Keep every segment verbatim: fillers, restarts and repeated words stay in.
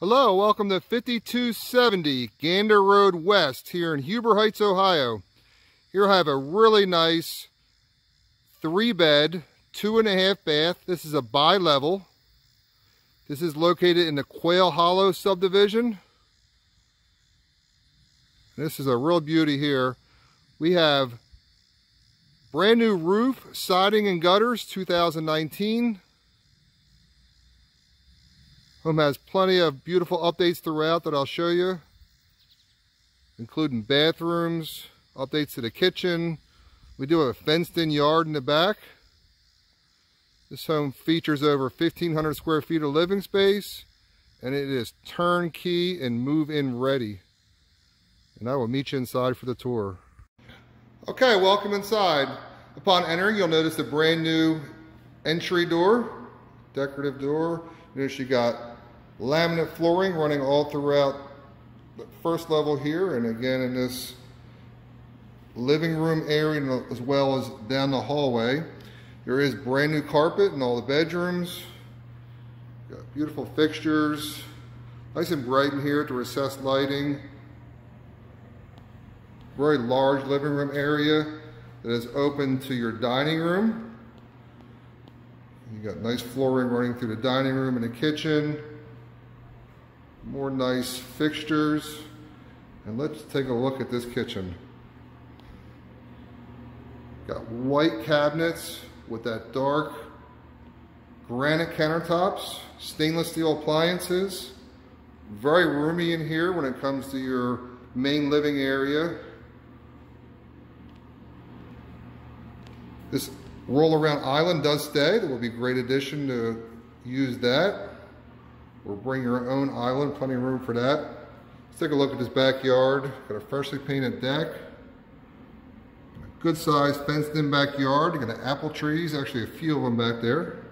Hello, welcome to fifty-two seventy Gander Road West here in Huber Heights, Ohio. Here I have a really nice three bed, two and a half bath. This is a bi-level. This is located in the Quail Hollow subdivision. This is a real beauty here. We have brand new roof, siding and gutters, two thousand nineteen. Home has plenty of beautiful updates throughout that I'll show you, including bathrooms, updates to the kitchen. We do have a fenced-in yard in the back. This home features over fifteen hundred square feet of living space, and it is turnkey and move-in ready. And I will meet you inside for the tour. Okay, welcome inside. Upon entering, you'll notice the brand new entry door, decorative door. Notice you got laminate flooring running all throughout the first level here, and again in this living room area as well as down the hallway. There is brand new carpet in all the bedrooms. Got beautiful fixtures, nice and bright in here to recessed lighting. Very large living room area that is open to your dining room. You got nice flooring running through the dining room and the kitchen. More nice fixtures. And let's take a look at this kitchen. Got white cabinets with that dark granite countertops, stainless steel appliances. Very roomy in here when it comes to your main living area. This roll around island does stay. That will be a great addition to use that, or bring your own island, plenty of room for that. Let's take a look at this backyard. Got a freshly painted deck, a good sized fenced in backyard. You got apple trees, actually a few of them back there.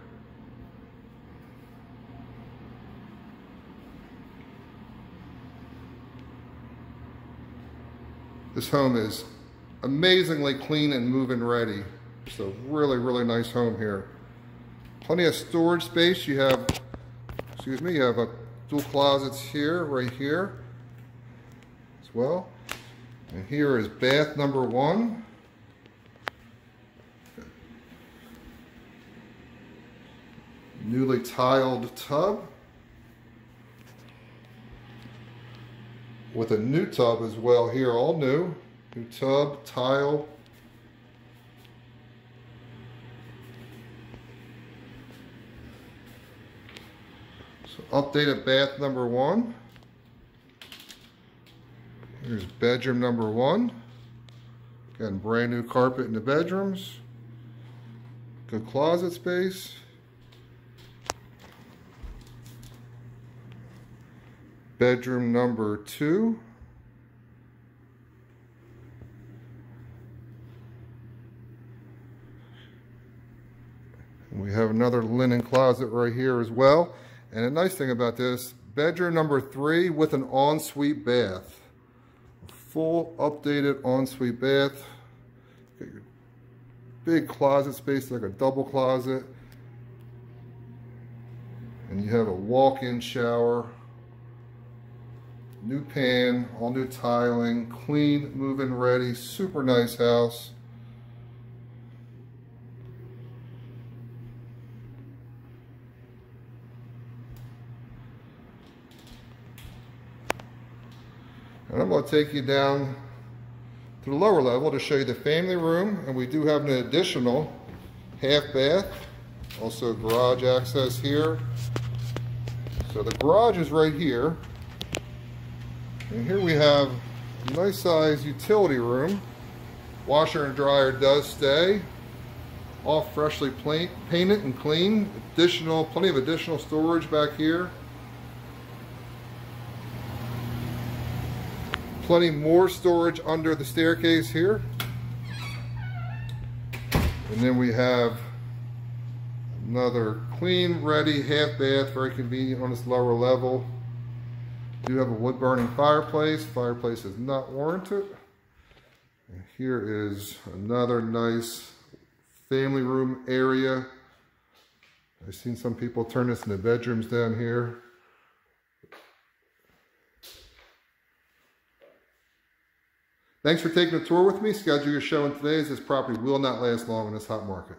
This home is amazingly clean and move-in ready. It's a really, really nice home here. Plenty of storage space. You have, excuse me, you have a dual closets here, right here as well. And here is bath number one. Newly tiled tub. With a new tub as well here, all new. New tub, tile. Updated bath number one. Here's bedroom number one. Again, brand new carpet in the bedrooms. Good closet space. Bedroom number two. And we have another linen closet right here as well. And a nice thing about this, bedroom number three with an ensuite bath. A full updated ensuite bath. Got your big closet space, like a double closet. And you have a walk-in shower. New pan, all new tiling, clean, move-in ready, super nice house. And I'm going to take you down to the lower level to show you the family room. And we do have an additional half bath, also garage access here. So the garage is right here. And here we have a nice sized utility room. Washer and dryer does stay. All freshly painted and clean. Additional, plenty of additional storage back here. Plenty more storage under the staircase here. And then we have another clean, ready half bath, very convenient on this lower level. We do have a wood burning fireplace. Fireplace is not warranted. And here is another nice family room area. I've seen some people turn this into bedrooms down here. Thanks for taking a tour with me. Schedule your show in today, as this property will not last long in this hot market.